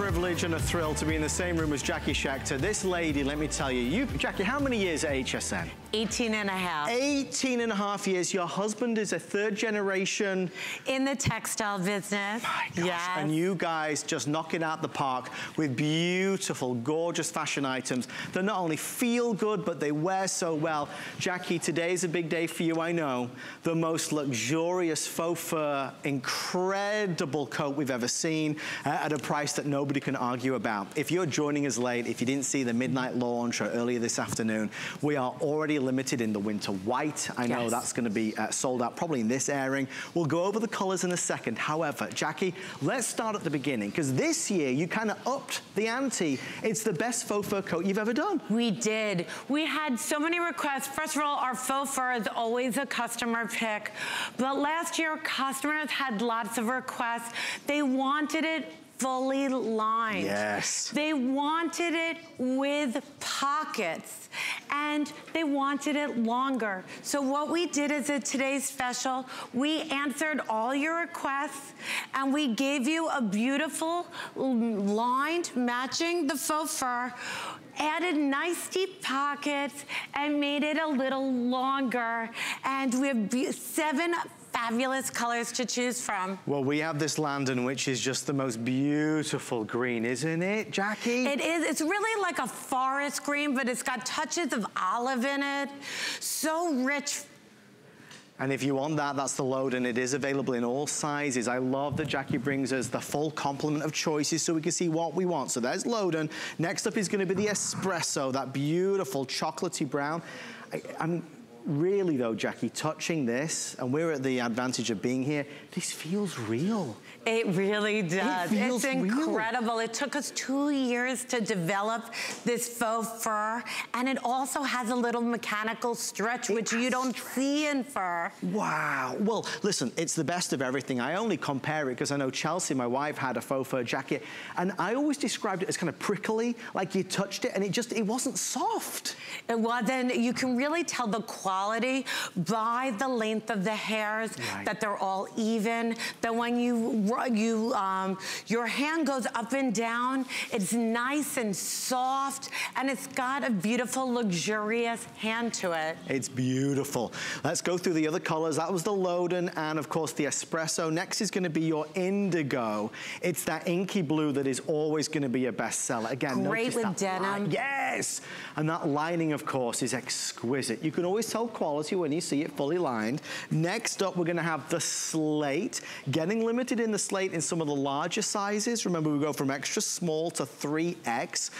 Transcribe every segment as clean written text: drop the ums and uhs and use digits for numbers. privilege and a thrill to be in the same room as Jackie Schechter. This lady, let me tell you, Jackie, how many years at HSN? 18 and a half. 18 and a half years. Your husband is a third generation. In the textile business. My gosh. Yes. And you guys just knock it out the park with beautiful, gorgeous fashion items that not only feel good, but they wear so well. Jackie, today's a big day for you, I know. The most luxurious faux fur, incredible coat we've ever seen at a price that nobody can argue about. If you're joining us late, if you didn't see the midnight launch or earlier this afternoon, we are already limited in the winter white. I know that's going to be sold out probably in this airing. We'll go over the colors in a second. However, Jackie, let's start at the beginning, because this year you kind of upped the ante. It's the best faux fur coat you've ever done. We did. We had so many requests. First of all, our faux fur is always a customer pick, but last year customers had lots of requests. They wanted it fully lined. Yes. They wanted it with pockets and they wanted it longer. So what we did is at today's special, we answered all your requests and we gave you a beautiful lined matching the faux fur, added nice deep pockets and made it a little longer. And we have 7 fabulous colors to choose from. Well, we have this Landon, which is just the most beautiful green, isn't it, Jackie? It is. It's really like a forest green, but it's got touches of olive in it. So rich. And if you want that, that's the load, and it is available in all sizes. I love that Jackie brings us the full complement of choices so we can see what we want. So there's Loden. Next up is going to be the Espresso, that beautiful chocolatey brown. I'm really though, Jackie, touching this, and we're at the advantage of being here, this feels real. It really does. It's incredible. It took us 2 years to develop this faux fur, and it also has a little mechanical stretch, which you don't see in fur. Wow. Well, listen, it's the best of everything. I only compare it because I know Chelsea, my wife, had a faux fur jacket, and I always described it as kind of prickly, like you touched it, and it just, it wasn't soft. Well, then you can really tell the quality by the length of the hairs, that they're all even, that when your hand goes up and down, it's nice and soft, and it's got a beautiful, luxurious hand to it. It's beautiful. Let's go through the other colors. That was the Loden and, of course, the Espresso. Next is going to be your Indigo. It's that inky blue that is always going to be a bestseller. Again, great with denim. Yes! And that lining, of course, is exquisite. You can always tell quality when you see it fully lined. Next up, we're going to have the Slate. Getting limited in the Slate in some of the larger sizes. Remember, we go from extra small to 3X.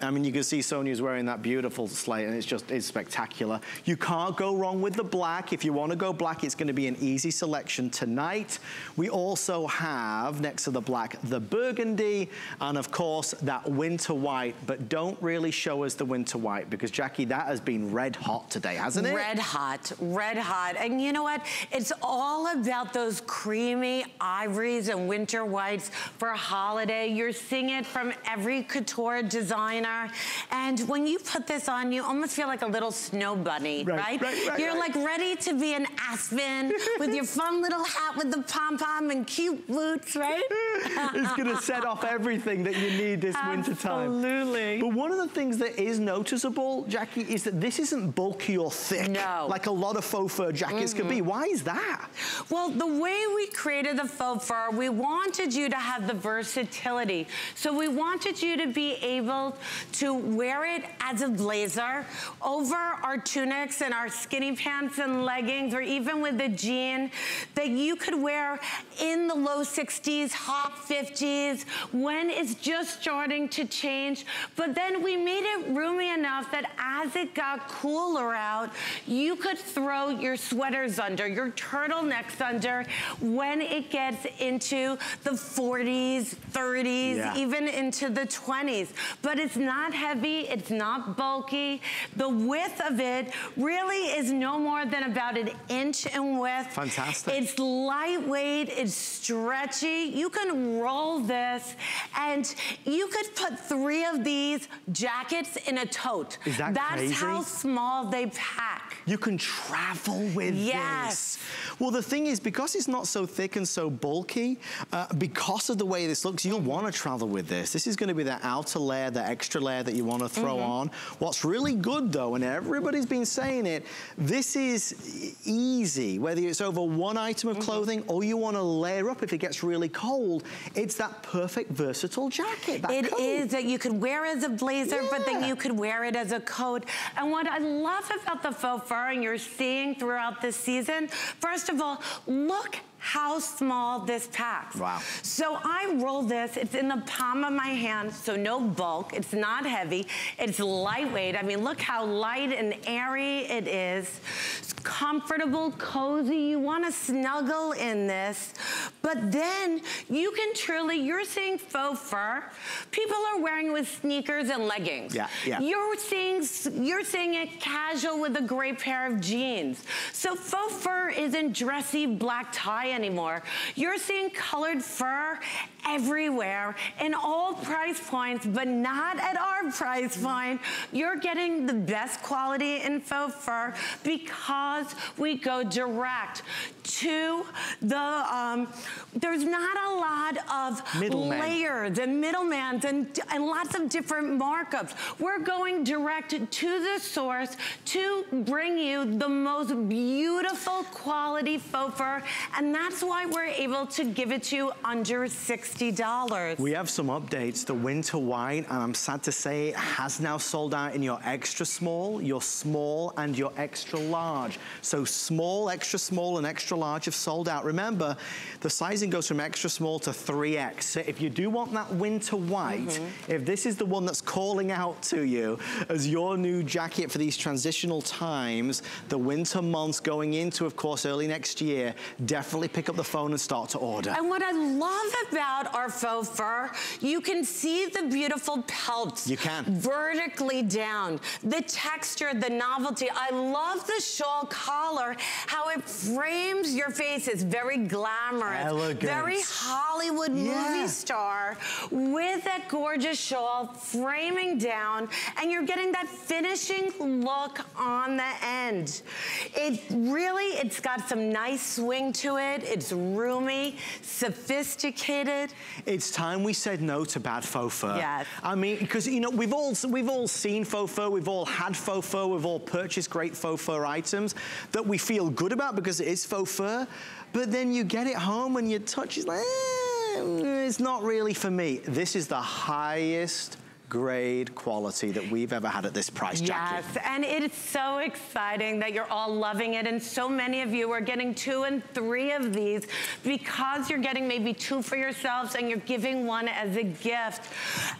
I mean, you can see Sonia's wearing that beautiful Slate, and it's just, it's spectacular. You can't go wrong with the black. If you want to go black, it's going to be an easy selection tonight. We also have, next to the black, the burgundy, and of course, that winter white. But don't really show us the winter white, because Jackie, that has been red hot today, hasn't it? Red hot, red hot. And you know what? It's all about those creamy ivories and winter whites for holiday. You're seeing it from every couture designer. And when you put this on, you almost feel like a little snow bunny, right? You're like ready to be an aspen with your fun little hat with the pom-pom and cute boots, right? It's gonna set off everything that you need this winter time. Absolutely. But one of the things that is noticeable, Jackie, is that this isn't bulky or thick, like a lot of faux fur jackets could be. Why is that? Well, the way we created the faux fur, we wanted you to have the versatility. So we wanted you to be able to wear it as a blazer over our tunics and our skinny pants and leggings, or even with a jean, that you could wear in the low 60s, hot 50s, when it's just starting to change. But then we made it roomy enough that as it got cooler out, you could throw your sweaters under, your turtlenecks under, when it gets into the 40s, 30s, even into the 20s. But it's not heavy, it's not bulky. The width of it really is no more than about an inch in width. Fantastic. It's lightweight, it's stretchy. You can roll this, and you could put 3 of these jackets in a tote. Is that crazy? That's how small they pack. You can travel with this. Well, the thing is, because it's is not so thick and so bulky, because of the way this looks, you'll want to travel with this. This is going to be that outer layer, that extra layer that you want to throw on. What's really good though, and everybody's been saying it, this is easy. Whether it's over one item of clothing or you want to layer up if it gets really cold, it's that perfect versatile jacket. It is that you could wear as a blazer, but then you could wear it as a coat. And what I love about the faux fur, and you're seeing throughout this season, first of all, look how small this packs. Wow. So I roll this, it's in the palm of my hand, so no bulk, it's not heavy, it's lightweight. I mean, look how light and airy it is. It's comfortable, cozy, you wanna snuggle in this. But then you can truly, you're seeing faux fur, people are wearing it with sneakers and leggings. Yeah, yeah. You're seeing it casual with a gray pair of jeans. So faux fur isn't dressy black tie anymore. You're seeing colored fur everywhere in all price points, but not at our price point. You're getting the best quality in faux fur because we go direct to the, there's not a lot of layers and middlemen and lots of different markups. We're going direct to the source to bring you the most beautiful quality faux fur, and that's why we're able to give it to you under $60. We have some updates. The winter wine, and I'm sad to say it has now sold out in your extra small, your small, and your extra large. So small, extra small, and extra large have sold out. Remember, the sizing goes from extra small to 3X. So if you do want that winter white, if this is the one that's calling out to you as your new jacket for these transitional times, the winter months going into, of course, early next year, definitely pick up the phone and start to order. And what I love about our faux fur, you can see the beautiful pelts. You can. Vertically down. The texture, the novelty. I love the shawl collar, how it frames your face. It's very glamorous. Elegant. Very Hollywood movie star with that gorgeous shawl framing down, and you're getting that finishing look on the end. It really, it's got some nice swing to it. It's roomy, sophisticated. It's time we said no to bad faux fur. Yes. I mean, because, you know, we've all seen faux fur, we've all had faux fur, we've all purchased great faux fur items that we feel good about because it is faux fur, but then you get it home and you touch it, like, it's not really for me. This is the highest grade quality that we've ever had at this price jacket. Yes, and it's so exciting that you're all loving it, and so many of you are getting 2 and 3 of these because you're getting maybe 2 for yourselves and you're giving 1 as a gift.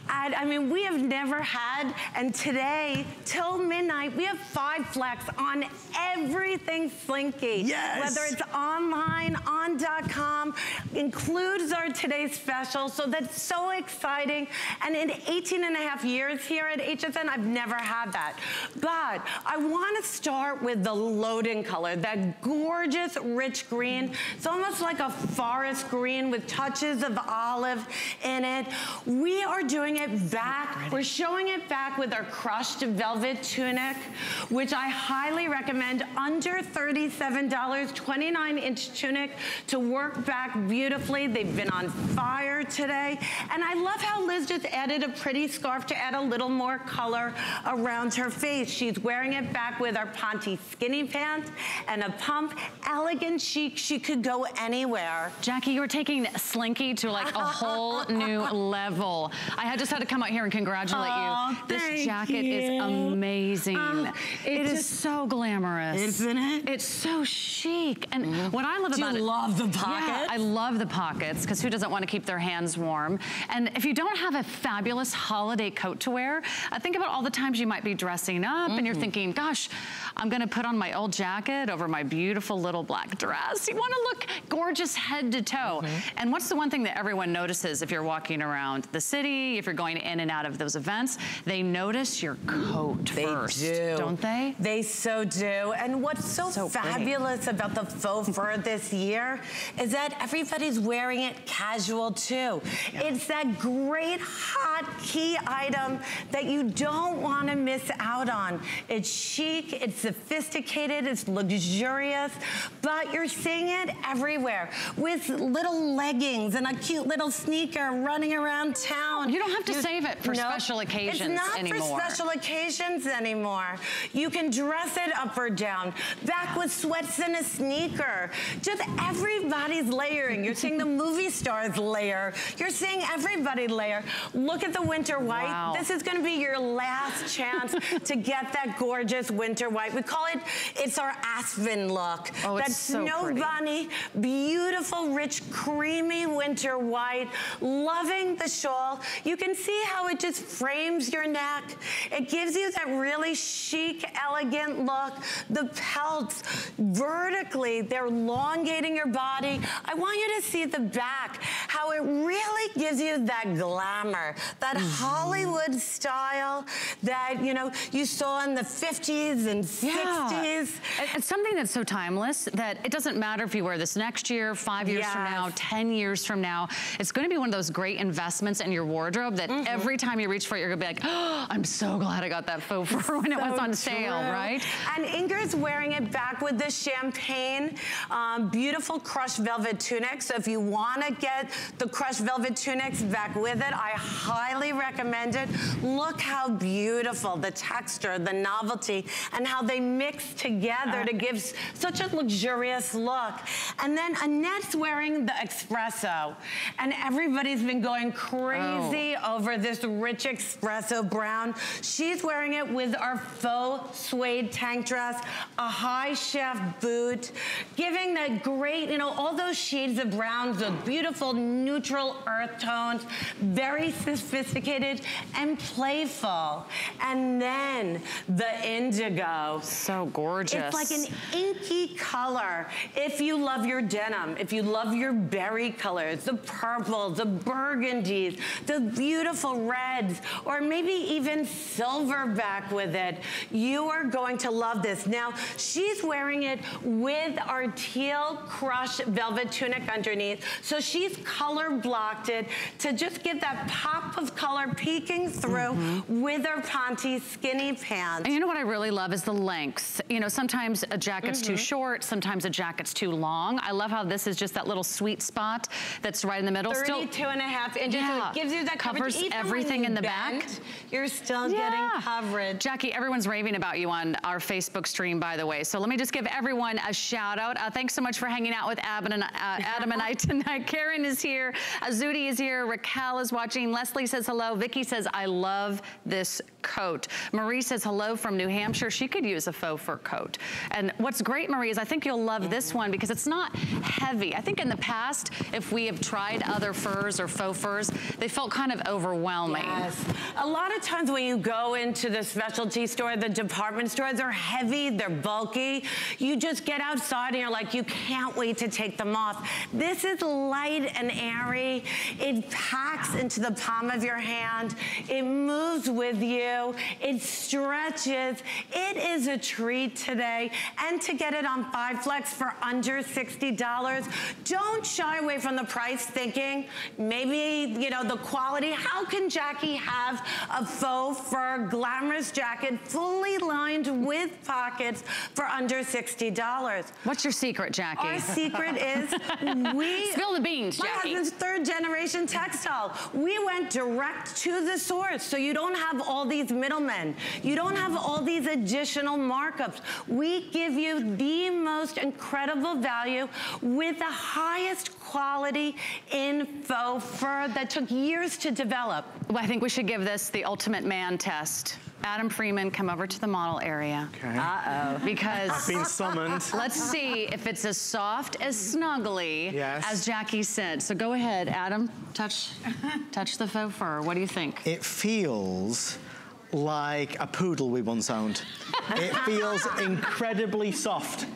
And I mean, we have never had, and today till midnight, we have 5 flex on everything Slinky. Yes. Whether it's online, on.com, includes our today's special, so that's so exciting. And in 18.5 years here at HSN, I've never had that. But I want to start with the loden color, that gorgeous rich green. It's almost like a forest green with touches of olive in it. We are doing it back. We're showing it back with our crushed velvet tunic, which I highly recommend, under $37, 29-inch tunic to work back beautifully. They've been on fire today. And I love how Liz just added a pretty scarf to add a little more color around her face. She's wearing it back with our Ponte skinny pants and a pump. Elegant chic, she could go anywhere. Jackie, you're taking Slinky to like a whole new level. I just had to come out here and congratulate you. This jacket is amazing. It is so glamorous. Isn't it? It's so chic. And what I love about it. Do you love the pockets? Yeah, I love the pockets, because who doesn't want to keep their hands warm? And if you don't have a fabulous holiday coat to wear, I think about all the times you might be dressing up and you're thinking, gosh, I'm gonna put on my old jacket over my beautiful little black dress. You wanna look gorgeous head to toe. And what's the one thing that everyone notices if you're walking around the city, if you're going in and out of those events? They notice your coat first. They do. Don't they? They so do. And what's so fabulous about the faux fur this year is that everybody's wearing it casual too. Yeah. It's that great hot key item that you don't want to miss out on. It's chic, it's sophisticated, it's luxurious, but you're seeing it everywhere with little leggings and a cute little sneaker running around town. You don't have to save it for special occasions anymore. It's not for special occasions anymore. You can dress it up or down, back with sweats and a sneaker. Just everybody's layering. You're seeing the movie stars layer. You're seeing everybody layer. Look at the winter white. Wow. This is gonna be your last chance to get that gorgeous winter white. We call it, it's our Aspen look. Oh, it's so pretty. Bunny, beautiful, rich, creamy winter white. Loving the shawl. You can see how it just frames your neck. It gives you that really chic, elegant look. The pelts vertically, they're elongating your body. I want you to see the back, how it really gives you that glamour, that Hollywood style that, you know, you saw in the 50s and 60s. It's something that's so timeless that it doesn't matter if you wear this next year, 5 years from now, 10 years from now. It's going to be one of those great investments in your wardrobe that every time you reach for it, you're going to be like, oh, I'm so glad I got that faux fur when it was on sale, right? And Inger's wearing it back with this champagne, beautiful crushed velvet tunic. So if you want to get the crushed velvet tunics back with it, I highly recommend it. Look how beautiful the texture, the novelty, and how they mix together to give such a luxurious look. And then Annette's wearing the espresso, and everybody's been going crazy over this rich espresso brown. She's wearing it with our faux suede tank dress, a high chef boot, giving that great, you know, all those shades of browns, those beautiful neutral earth tones, very sophisticated and playful. And then the indigo. So gorgeous. It's like an inky color. If you love your denim, if you love your berry colors, the purples, the burgundies, the beautiful reds, or maybe even silver back with it, you are going to love this. Now, she's wearing it with our teal crushed velvet tunic underneath, so she's color blocked it to just give that pop of color peeking through with her Ponte skinny pants. And you know what I really love is the lengths. You know, sometimes a jacket's too short, sometimes a jacket's too long. I love how this is just that little sweet spot that's right in the middle. 32 and a half inches, so it gives you that coverage. Covers everything in the back. You're still getting coverage. Jackie, everyone's raving about you on our Facebook stream, by the way. So let me just give everyone a shout out. Thanks so much for hanging out with Adam and I tonight. Karen is here, Azudi is here, Raquel is watching, Leslie says hello, Vicky says I love this coat. Marie says hello from New Hampshire. She could use a faux fur coat. And what's great, Marie, is I think you'll love this one because it's not heavy. I think in the past, if we have tried other furs or faux furs, they felt kind of overwhelming. Yes. A lot of times when you go into the specialty store, the department stores, they're heavy, they're bulky. You just get outside and you're like, you can't wait to take them off. This is light and airy. It packs into the palm of your hand. It moves with you. It stretches. It is a treat today. And to get it on 5 Flex for under $60. Don't shy away from the price thinking, maybe, you know, the quality. How can Jackie have a faux fur glamorous jacket fully lined with pockets for under $60? What's your secret, Jackie? Our secret is we... Spill the beans, Jackie. My husband's third generation textile. We went direct to the source, so you don't have all these middlemen. You don't have all these additional markups. We give you the most incredible value with the highest quality in faux fur that took years to develop. Well, I think we should give this the ultimate man test. Adam Freeman, come over to the model area. Okay. Uh-oh. Because... I've been summoned. Let's see if it's as soft, as snuggly as Jackie said. So go ahead, Adam. Touch the faux fur. What do you think? It feels like a poodle we once owned. It feels incredibly soft.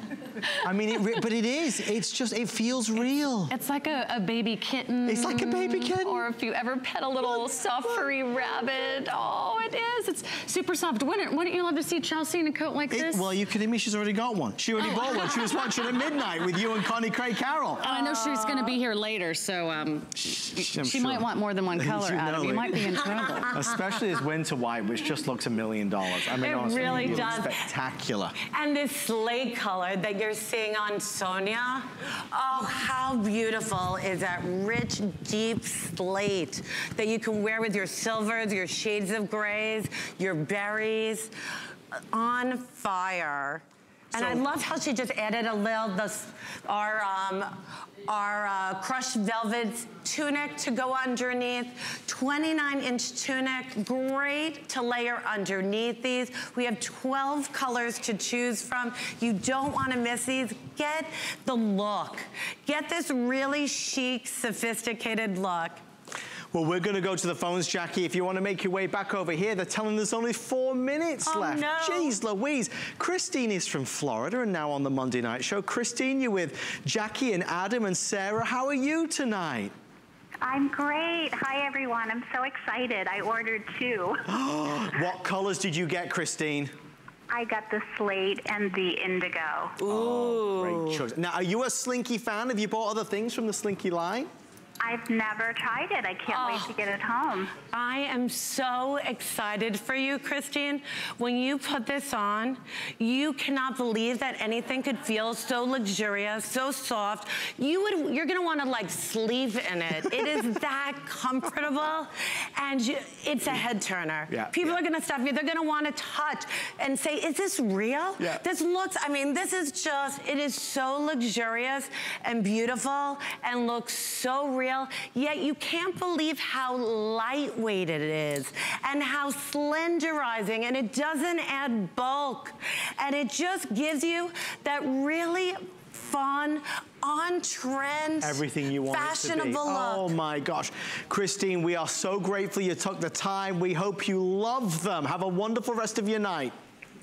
I mean, but it is. It's just, it feels real. It's like a baby kitten. It's like a baby kitten. Or if you ever pet a little soft furry rabbit. Oh, it is. It's super soft. Wouldn't you love to see Chelsea in a coat like this? Well, you kidding me? She's already got one. She already bought one. She was watching at midnight with you and Connie Craig Carroll. And I know she's going to be here later, so she might want more than one color out of you. You might be in trouble. Especially this winter white, which just looks $1 million. I mean, honestly, really does. Spectacular. And this slate color that you're seeing on Sonia, oh, how beautiful is that rich, deep slate that you can wear with your silvers, your shades of grays, your berries. On fire. And so, I love how she just added a little, our crushed velvet tunic to go underneath. 29-inch tunic, great to layer underneath these. We have 12 colors to choose from. You don't want to miss these. Get the look. Get this really chic, sophisticated look. Well, we're going to go to the phones, Jackie. If you want to make your way back over here, they're telling us only 4 minutes left. No. Jeez Louise. Christine is from Florida and now on the Monday Night Show. Christine, you're with Jackie and Adam and Sarah. How are you tonight? I'm great. Hi, everyone. I'm so excited. I ordered 2. What colors did you get, Christine? I got the slate and the indigo. Ooh. Oh, great choice. Now, are you a Slinky fan? Have you bought other things from the Slinky line? I've never tried it. I can't wait to get it home. I am so excited for you, Christine. When you put this on, you cannot believe that anything could feel so luxurious, so soft. You're going to want to, like, sleep in it. It is that comfortable, and it's a head-turner. Yeah, People are going to stop you. They're going to want to touch and say, is this real? Yeah. This looks, I mean, this is just, it is so luxurious and beautiful and looks so real. Yet you can't believe how lightweight it is and how slenderizing, and it doesn't add bulk, and it just gives you that really fun, on-trend, everything you want, fashionable look. Oh my gosh. Christine, we are so grateful you took the time. We hope you love them. Have a wonderful rest of your night.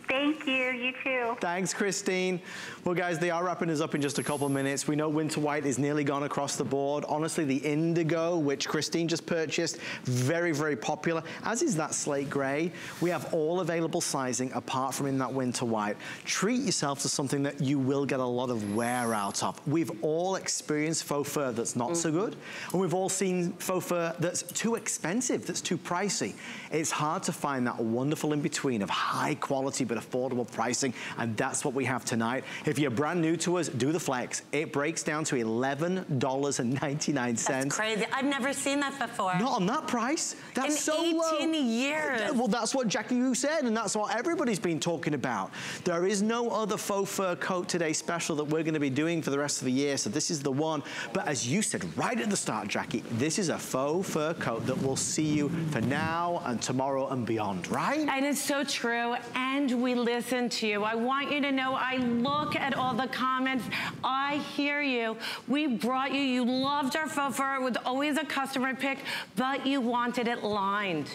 Thank you, you too. Thanks, Christine. Well, guys, they are wrapping us up in just a couple minutes. We know winter white is nearly gone across the board. Honestly, the indigo, which Christine just purchased, very, very popular, as is that slate gray. We have all available sizing apart from in that winter white. Treat yourself to something that you will get a lot of wear out of. We've all experienced faux fur that's not so good, and we've all seen faux fur that's too expensive, that's too pricey. It's hard to find that wonderful in-between of high quality but affordable pricing, and that's what we have tonight. If you're brand new to us, do the flex. It breaks down to $11.99. That's crazy. I've never seen that before. Not on that price. That's so low. In 18 years. Well, that's what Jackie Wu said, and that's what everybody's been talking about. There is no other faux fur coat today special that we're going to be doing for the rest of the year, so this is the one. But as you said right at the start, Jackie, this is a faux fur coat that will see you for now and tomorrow and beyond, right? And it's so true, and we listen to you. I want you to know I look at all the comments. I hear you. We brought you. You loved our faux fur. It was always a customer pick, but you wanted it lined.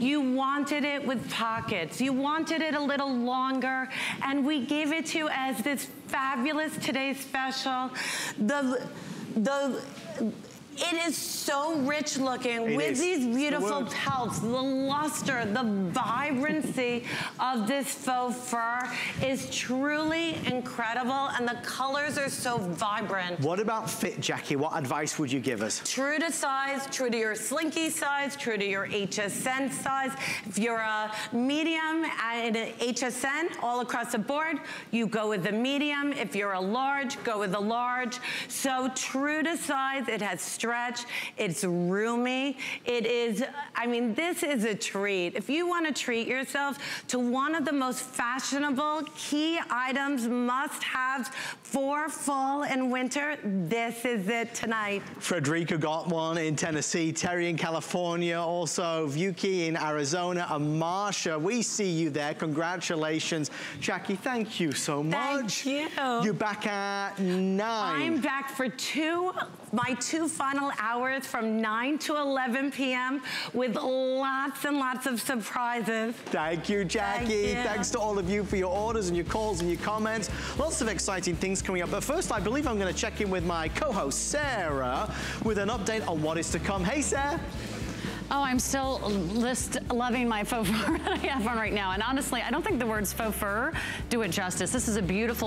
You wanted it with pockets. You wanted it a little longer, and we gave it to you as this fabulous today's special. It is so rich looking with these beautiful pelts. The luster, the vibrancy of this faux fur is truly incredible, and the colors are so vibrant. What about fit, Jackie? What advice would you give us? True to size, true to your Slinky size, true to your HSN size. If you're a medium and an HSN all across the board, you go with the medium. If you're a large, go with the large. So true to size, it has stretch, it's roomy, it is, I mean, this is a treat. If you want to treat yourself to one of the most fashionable key items, must-haves for fall and winter, this is it tonight. Frederica got one in Tennessee, Terry in California, also Vuki in Arizona, and Marsha, we see you there. Congratulations. Jackie, thank you so much. Thank you. You're back at 9. I'm back for 2, my 2 final final hours from 9 to 11 p.m. with lots and lots of surprises. Thank you, Jackie. Thank you. Thanks to all of you for your orders and your calls and your comments. Lots of exciting things coming up. But first, I believe I'm going to check in with my co-host, Sarah, with an update on what is to come. Hey, Sarah. Oh, I'm still loving my faux fur that I have on right now. And honestly, I don't think the words faux fur do it justice. This is a beautiful